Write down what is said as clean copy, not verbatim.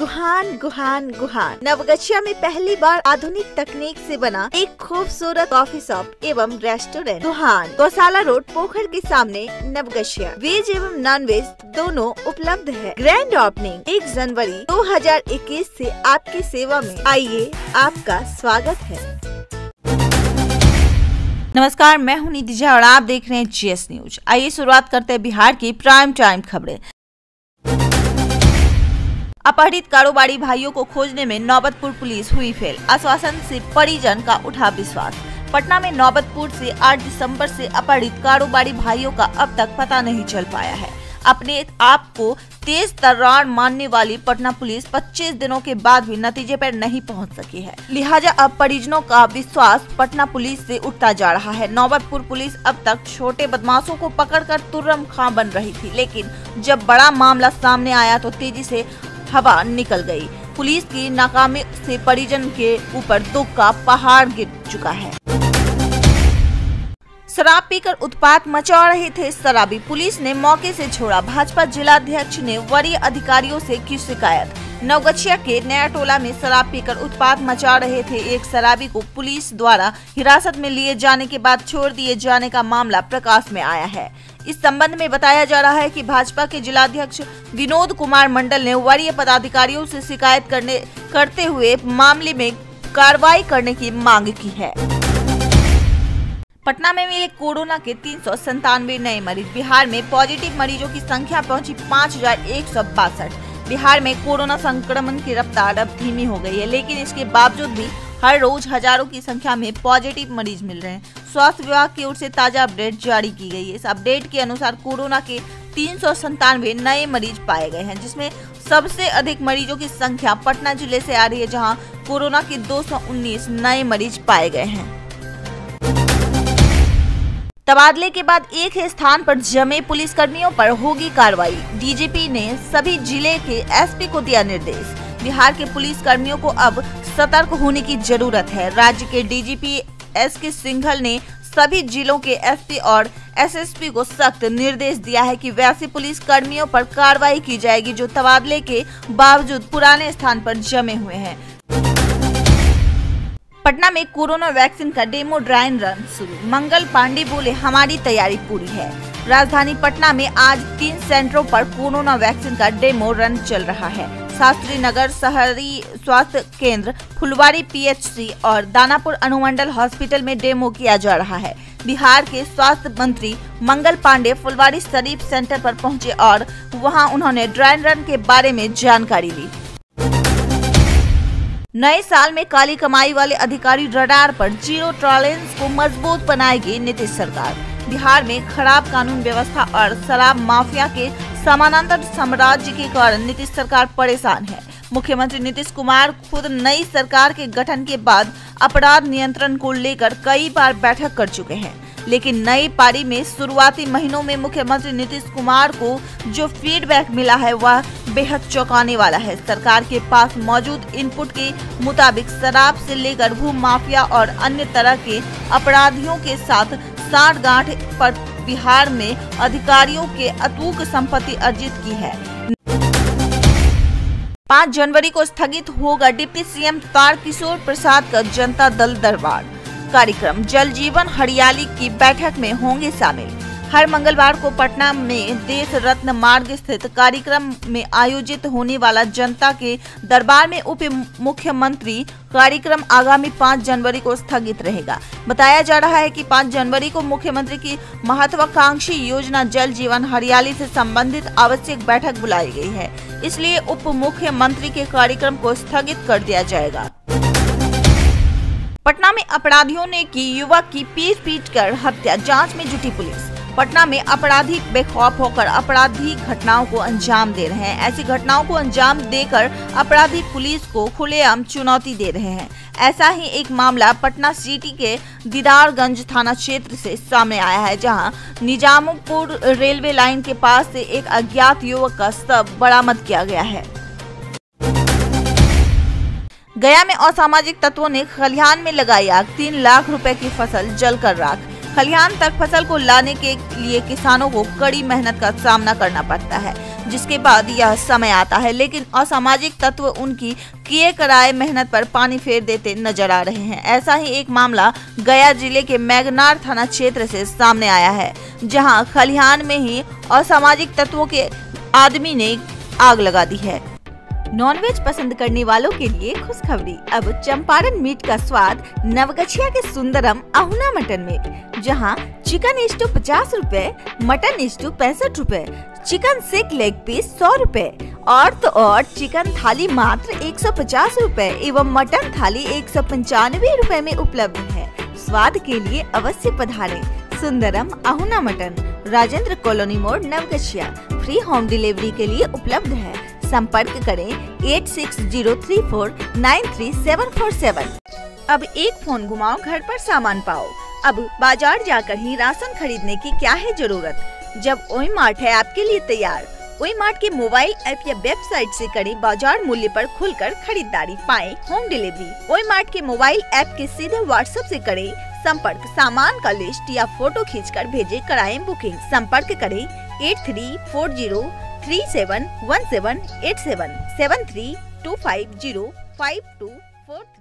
Gohan Gohan Gohan Naugachia में पहली बार आधुनिक तकनीक से बना एक खूबसूरत कॉफी शॉप एवं रेस्टोरेंट गुहान गौशाला रोड पोखर के सामने नवगछिया। वेज एवं नॉन वेज दोनों उपलब्ध है। ग्रैंड ओपनिंग 1 जनवरी 2021 से आपकी सेवा में। आइए, आपका स्वागत है। नमस्कार, मैं हूँ निधि झा और आप देख रहे हैं GS न्यूज़। आइए शुरुआत करते हैं बिहार की प्राइम टाइम खबरें। अपहरित कारोबारी भाइयों को खोजने में नौबतपुर पुलिस हुई फेल, आश्वासन से परिजन का उठा विश्वास। पटना में नौबतपुर से 8 दिसंबर से अपहरित कारोबारी भाइयों का अब तक पता नहीं चल पाया है। अपने आप को तेज तर्रार मानने वाली पटना पुलिस 25 दिनों के बाद भी नतीजे पर नहीं पहुंच सकी है, लिहाजा अब परिजनों का विश्वास पटना पुलिस से उठता जा रहा है। नौबतपुर पुलिस अब तक छोटे बदमाशों को पकड़कर तुर्रम खां बन रही थी, लेकिन जब बड़ा मामला सामने आया तो तेजी से हवा निकल गई। पुलिस की नाकामी से परिजन के ऊपर दुख का पहाड़ गिर चुका है। शराब पीकर उत्पात मचा रहे थे शराबी, पुलिस ने मौके से छोड़ा। भाजपा जिलाध्यक्ष ने वरीय अधिकारियों से की शिकायत। नवगछिया के नया टोला में शराब पीकर उत्पात मचा रहे थे एक शराबी को पुलिस द्वारा हिरासत में लिए जाने के बाद छोड़ दिए जाने का मामला प्रकाश में आया है। इस संबंध में बताया जा रहा है कि भाजपा के जिलाध्यक्ष विनोद कुमार मंडल ने वरीय पदाधिकारियों से शिकायत करते हुए मामले में कार्रवाई करने की मांग की है। पटना में मिले कोरोना के 397 नए मरीज। बिहार में पॉजिटिव मरीजों की संख्या पहुंची 5162। बिहार में कोरोना संक्रमण की रफ्तार अब धीमी हो गई है, लेकिन इसके बावजूद भी हर रोज हजारों की संख्या में पॉजिटिव मरीज मिल रहे हैं। स्वास्थ्य विभाग की ओर से ताजा अपडेट जारी की गई है। इस अपडेट के अनुसार कोरोना के 397 नए मरीज पाए गए हैं, जिसमें सबसे अधिक मरीजों की संख्या पटना जिले से आ रही है, जहां कोरोना के 219 नए मरीज पाए गए हैं। तबादले के बाद एक ही स्थान पर जमे पुलिसकर्मियों पर होगी कार्रवाई। डीजीपी ने सभी जिले के एसपी को दिया निर्देश। बिहार के पुलिसकर्मियों को अब सतर्क होने की जरूरत है। राज्य के डीजीपी SK सिंघल ने सभी जिलों के एसपी और एसएसपी को सख्त निर्देश दिया है कि वैसे पुलिस कर्मियों पर कार्रवाई की जाएगी जो तबादले के बावजूद पुराने स्थान पर जमे हुए हैं। पटना में कोरोना वैक्सीन का डेमो ड्राई रन शुरू। मंगल पांडे बोले, हमारी तैयारी पूरी है। राजधानी पटना में आज 3 सेंटरों पर कोरोना वैक्सीन का डेमो रन चल रहा है। शास्त्री नगर शहरी स्वास्थ्य केंद्र, फुलवारी PHC और दानापुर अनुमंडल हॉस्पिटल में डेमो किया जा रहा है। बिहार के स्वास्थ्य मंत्री मंगल पांडे फुलवारी शरीफ सेंटर पर पहुंचे और वहां उन्होंने ड्राई रन के बारे में जानकारी ली। नए साल में काली कमाई वाले अधिकारी रडार पर, जीरो टॉलरेंस को मजबूत बनाएगी नीतीश सरकार। बिहार में खराब कानून व्यवस्था और शराब माफिया के समानांतर साम्राज्य के कारण नीतीश सरकार परेशान है। मुख्यमंत्री नीतीश कुमार खुद नई सरकार के गठन के बाद अपराध नियंत्रण को लेकर कई बार बैठक कर चुके हैं, लेकिन नई पारी में शुरुआती महीनों में मुख्यमंत्री नीतीश कुमार को जो फीडबैक मिला है वह बेहद चौंकाने वाला है। सरकार के पास मौजूद इनपुट के मुताबिक शराब से लेकर भू माफिया और अन्य तरह के अपराधियों के साथ साठगांठ पर बिहार में अधिकारियों के अतूक संपत्ति अर्जित की है। 5 जनवरी को स्थगित होगा डिप्टी CM तारकिशोर प्रसाद का जनता दल दरबार कार्यक्रम। जल जीवन हरियाली की बैठक में होंगे शामिल। हर मंगलवार को पटना में देश रत्न मार्ग स्थित कार्यक्रम में आयोजित होने वाला जनता के दरबार में उप मुख्यमंत्री कार्यक्रम आगामी 5 जनवरी को स्थगित रहेगा। बताया जा रहा है कि 5 जनवरी को मुख्यमंत्री की महत्वाकांक्षी योजना जल जीवन हरियाली से संबंधित आवश्यक बैठक बुलाई गई है, इसलिए उप मुख्यमंत्री के कार्यक्रम को स्थगित कर दिया जाएगा। पटना में अपराधियों ने की युवक की पीट कर हत्या, जाँच में जुटी पुलिस। पटना में अपराधी बेखौफ होकर आपराधिक घटनाओं को अंजाम दे रहे हैं। ऐसी घटनाओं को अंजाम देकर अपराधी पुलिस को खुलेआम चुनौती दे रहे हैं। ऐसा ही एक मामला पटना सिटी के दीदारगंज थाना क्षेत्र से सामने आया है, जहां निजामपुर रेलवे लाइन के पास से एक अज्ञात युवक का शव बरामद किया गया है। गया में असामाजिक तत्वों ने खलिहान में लगाई आग, 3 लाख रुपए की फसल जलकर राख। खलिहान तक फसल को लाने के लिए किसानों को कड़ी मेहनत का सामना करना पड़ता है। जिसके बाद यह समय आता है, लेकिन असामाजिक तत्व उनकी किए कराए मेहनत पर पानी फेर देते नजर आ रहे हैं। ऐसा ही एक मामला गया जिले के मैगनार थाना क्षेत्र से सामने आया है, जहां खलिहान में ही असामाजिक तत्वों के आदमी ने आग लगा दी है। नॉनवेज पसंद करने वालों के लिए खुशखबरी, अब चंपारण मीट का स्वाद नवगछिया के सुंदरम अहुना मटन में, जहां चिकन स्टू 50 रूपए, मटन स्टू 65 रूपए, चिकन सिक लेग पीस 100 रूपए और तो और चिकन थाली मात्र 150 रूपए एवं मटन थाली 195 रूपए में उपलब्ध है। स्वाद के लिए अवश्य पधारें। सुंदरम अहुना मटन, राजेंद्र कॉलोनी मोड़, नवगछिया। फ्री होम डिलीवरी के लिए उपलब्ध है। संपर्क करें 8603493747। अब एक फोन घुमाओ, घर पर सामान पाओ। अब बाजार जाकर ही राशन खरीदने की क्या है जरूरत, जब ओय मार्ट है आपके लिए तैयार। ओय मार्ट के मोबाइल ऐप या वेबसाइट से करें बाजार मूल्य पर खुलकर खरीदारी, पाएं होम डिलीवरी। ओय मार्ट के मोबाइल ऐप के सीधे व्हाट्सएप से करें संपर्क, सामान का लिस्ट या फोटो खींचकर भेजें, कराएं बुकिंग। संपर्क करें 834037178773250524।